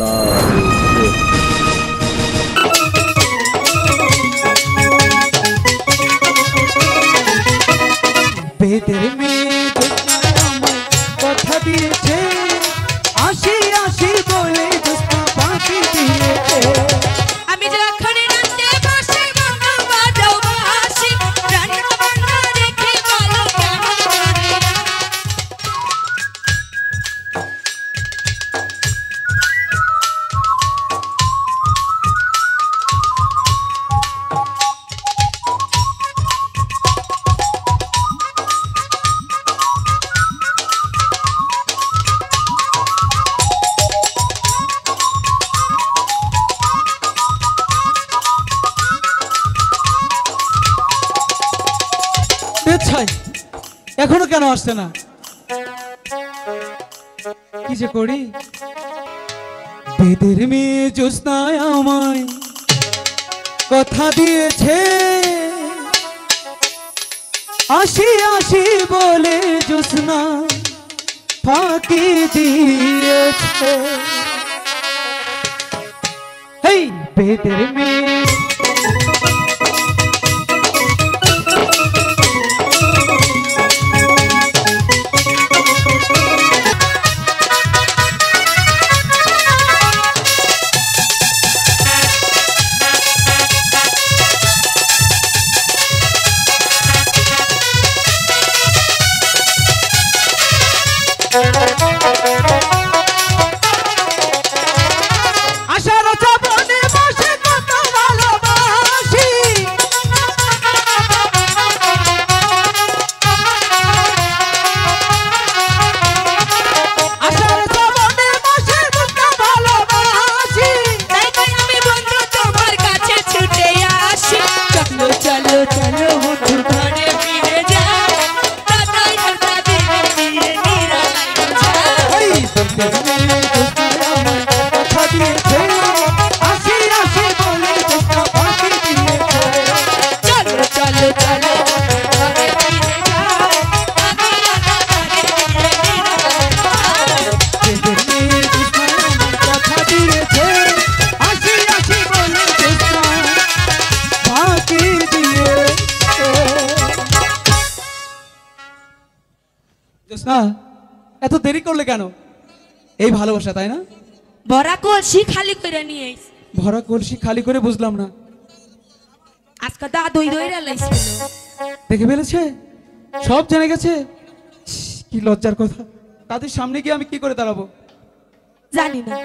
الله. এখনো কেন আসছে না কি যে করি বেদের মেয়ে জ্যোৎস্না আমায় কথা দিয়েছে আসি আসি বলে জ্যোৎস্না ফাঁকি দিয়েছে হেই বেদের মেয়ে এত দেরি করলে কেন এই ভালোবাসা তাই না ভরা কলসি খালি করে নিয়ে আইস ভরা কলসি খালি করে বুঝলাম না আজকে দা দই দইরা লাইছিল দেখে ফেলেছে সব জেনে গেছে কি লজ্জার কথা তাদের সামনে গিয়ে আমি কি করে দাঁড়াবো জানি না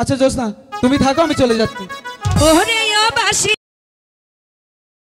আচ্ছা জোসনা তুমি থাকো আমি চলে যাচ্ছি ওরে ও বাসি